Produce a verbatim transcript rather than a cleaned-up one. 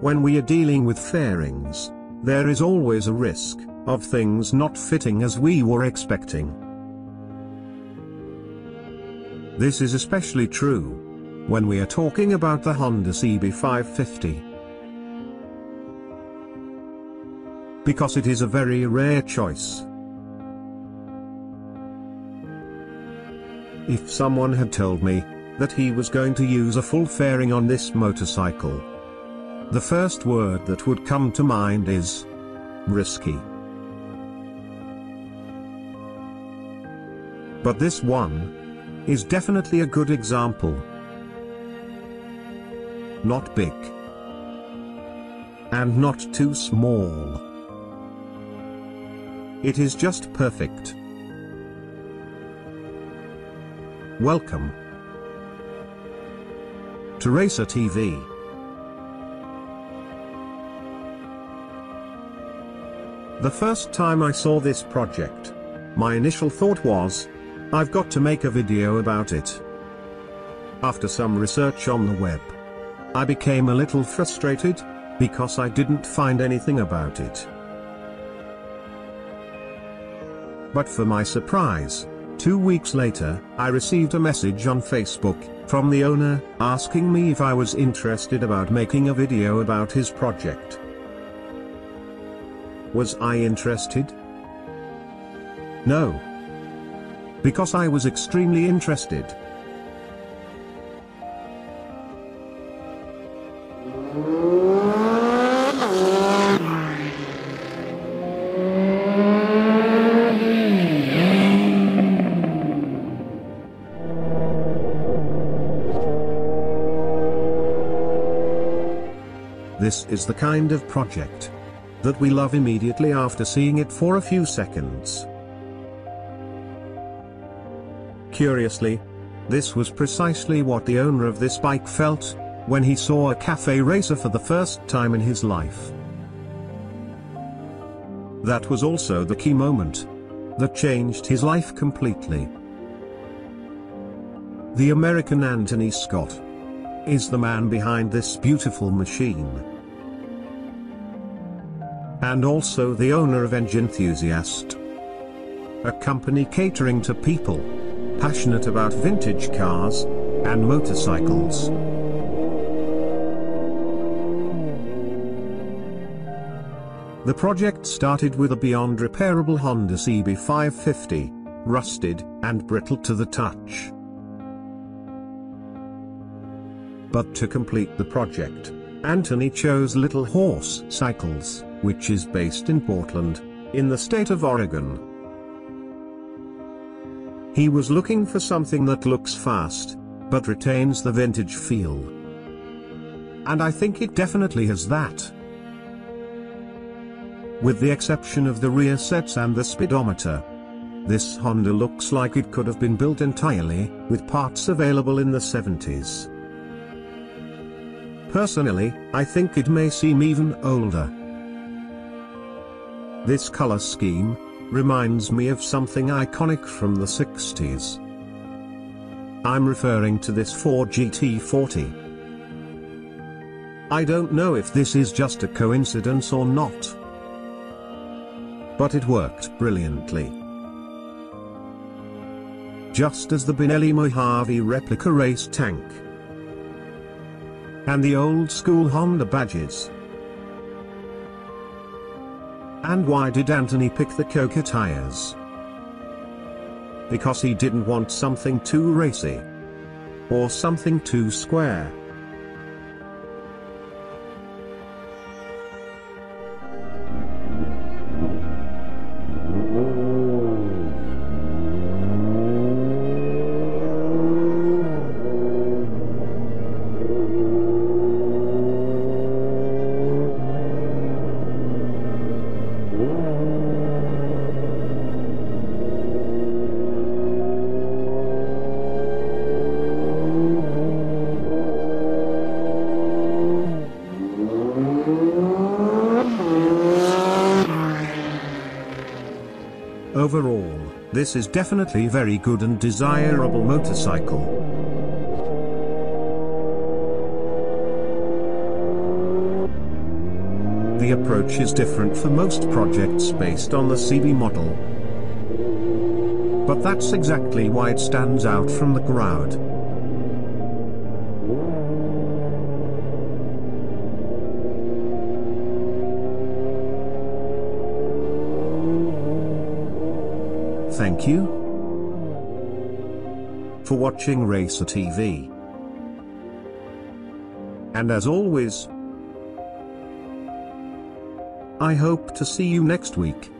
When we are dealing with fairings, there is always a risk of things not fitting as we were expecting. This is especially true when we are talking about the Honda C B five fifty, because it is a very rare choice. If someone had told me that he was going to use a full fairing on this motorcycle, the first word that would come to mind is risky. But this one is definitely a good example. Not big, and not too small. It is just perfect. Welcome to Racer T V. The first time I saw this project, my initial thought was, I've got to make a video about it. After some research on the web, I became a little frustrated, because I didn't find anything about it. But for my surprise, two weeks later, I received a message on Facebook from the owner, asking me if I was interested about making a video about his project. Was I interested? No. Because I was extremely interested. This is the kind of project that we love immediately after seeing it for a few seconds. Curiously, this was precisely what the owner of this bike felt when he saw a cafe racer for the first time in his life. That was also the key moment that changed his life completely. The American Anthony Scott is the man behind this beautiful machine, and also the owner of Enginethusiast, a company catering to people passionate about vintage cars and motorcycles. The project started with a beyond repairable Honda C B five fifty, rusted and brittle to the touch. But to complete the project, Anthony chose Little Horse Cycles, which is based in Portland, in the state of Oregon. He was looking for something that looks fast, but retains the vintage feel. And I think it definitely has that. With the exception of the rear sets and the speedometer, this Honda looks like it could have been built entirely with parts available in the seventies. Personally, I think it may seem even older. This color scheme reminds me of something iconic from the sixties. I'm referring to this Ford G T forty. I don't know if this is just a coincidence or not, but it worked brilliantly. Just as the Benelli Mojave replica race tank, and the old school Honda badges. And why did Anthony pick the Coker tires? Because he didn't want something too racy, or something too square. Overall, this is definitely a very good and desirable motorcycle. the approach is different for most projects based on the C B model. But that's exactly why it stands out from the crowd. Thank you for watching Racer T V. And as always, I hope to see you next week.